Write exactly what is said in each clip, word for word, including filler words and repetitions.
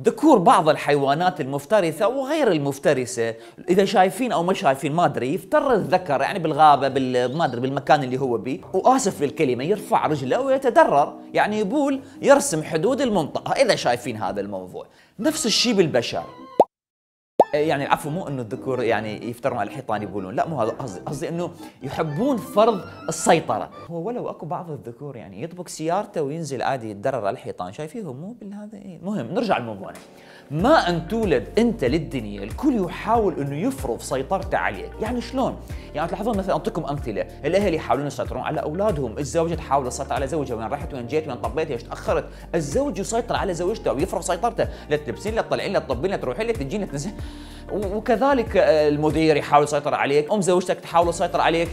ذكور بعض الحيوانات المفترسة وغير المفترسة، إذا شايفين أو ما شايفين ما أدري، يفتر الذكر يعني بالغابة بال ما أدري بالمكان اللي هو بيه، وآسف للكلمة يرفع رجله ويتدرر، يعني يبول يرسم حدود المنطقة إذا شايفين هذا الموضوع. نفس الشيء بالبشر، يعني العفو مو انه الذكور يعني يفترون على الحيطان يبولون، لا مو هذا قصدي، قصدي انه يحبون فرض السيطرة. هو ولو اكو بعض الذكور يعني يطبق سيارته وينزل عادي يتدرر على الحيطان، شايفيهم مو بالهذا. ايه المهم نرجع لموضوعنا. ما ان تولد انت للدنيا، الكل يحاول انه يفرض سيطرته عليك، يعني شلون؟ يعني تلاحظون مثلا اعطيكم امثله، الاهل يحاولون يسيطرون على اولادهم، الزوجه تحاول تسيطر على زوجها، وين رحت وين جيت وين طبيت ليش تاخرت، الزوج يسيطر على زوجته ويفرض سيطرته، لا تلبسين لا تطلعين لا تطبين لا تروحين لا تجين لا تنزلين، وكذلك المدير يحاول يسيطر عليك، ام زوجتك تحاول تسيطر عليك،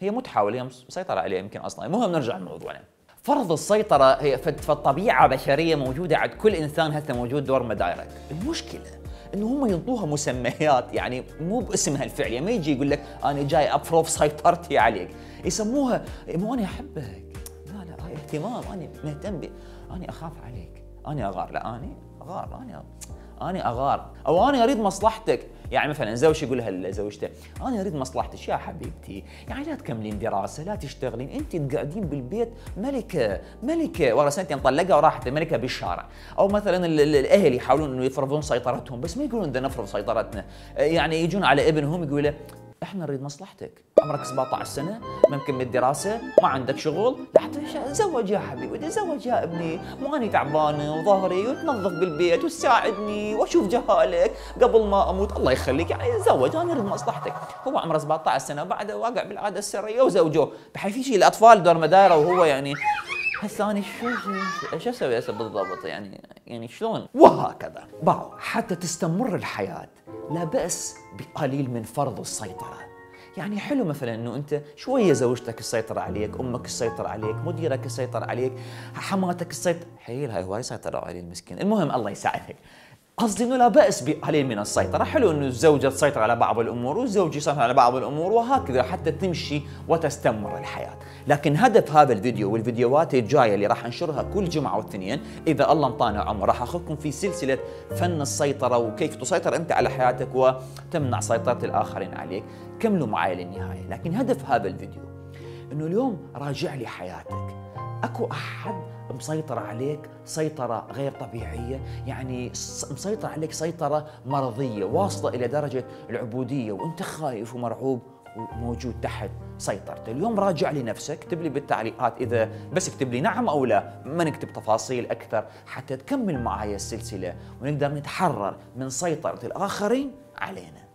هي مو تحاول هي مسيطره عليها يمكن اصلا. المهم نرجع لموضوعنا. فرض السيطرة هي فالطبيعة بشرية موجودة عند كل إنسان، هسه موجود دور مدايرك. المشكلة إنه هم ينطوها مسميات يعني مو باسمها الفعلي، ما يجي يقول لك أنا جاي أفرض سيطرتي عليك، يسموها مو أنا أحبك، لا لا هاي اهتمام، أنا مهتم بي، أنا أخاف عليك، أنا أغار، لا أنا أغار، أنا أنا أغار، أو أنا أريد مصلحتك. يعني مثلا زوج يقول لها لزوجته انا اريد مصلحتك يا حبيبتي، يعني لا تكملين دراسه، لا تشتغلين، انت تقعدين بالبيت ملكه ملكه، ورا سنتين طلقها وراحت ملكه بالشارع. او مثلا الاهل يحاولون انه يفرضون سيطرتهم، بس ما يقولون بدنا نفرض سيطرتنا، يعني يجون على ابنهم يقول له احنا نريد مصلحتك، عمرك سبعطعش سنه، ما مكمل دراسه، ما عندك شغل، لا تزوج يا حبيبي، تزوج يا ابني، مو اني تعبانه وظهري، وتنظف بالبيت وتساعدني واشوف جهالك قبل ما اموت، الله يخليك يعني تزوج، انا اريد مصلحتك. هو عمره سبعطعش سنه بعده واقع بالعاده السريه وزوجوه، بحيث يجي الاطفال دور مدايره وهو يعني هسه انا شو شو اسوي هسه بالضبط، يعني يعني شلون؟ وهكذا بعض. حتى تستمر الحياه لا بأس بقليل من فرض السيطرة. يعني حلو مثلا انه انت شويه زوجتك تسيطر عليك، امك تسيطر عليك، مديرك تسيطر عليك، حماتك تسيطر، حيل هاي هواي سيطروا عليه المسكين، المهم الله يساعدك. قصدي انه لا بأس بقليل من السيطرة، حلو انه الزوجة تسيطر على بعض الامور والزوج يسيطر على بعض الامور، وهكذا حتى تمشي وتستمر الحياة. لكن هدف هذا الفيديو والفيديوهات الجاية اللي راح انشرها كل جمعة واثنين اذا الله انطانا عمر، راح اخذكم في سلسلة فن السيطرة وكيف تسيطر انت على حياتك وتمنع سيطرة الاخرين عليك. كملوا معي للنهاية. لكن هدف هذا الفيديو انه اليوم راجع لي حياتك، اكو احد مسيطر عليك سيطرة غير طبيعية؟ يعني مسيطر عليك سيطرة مرضية واصلة إلى درجة العبودية وأنت خايف ومرعوب وموجود تحت سيطرته. اليوم راجع لنفسك، اكتب لي بالتعليقات إذا بس اكتب لي نعم أو لا، ما نكتب تفاصيل أكثر حتى تكمل معايا السلسلة ونقدر نتحرر من سيطرة الآخرين علينا.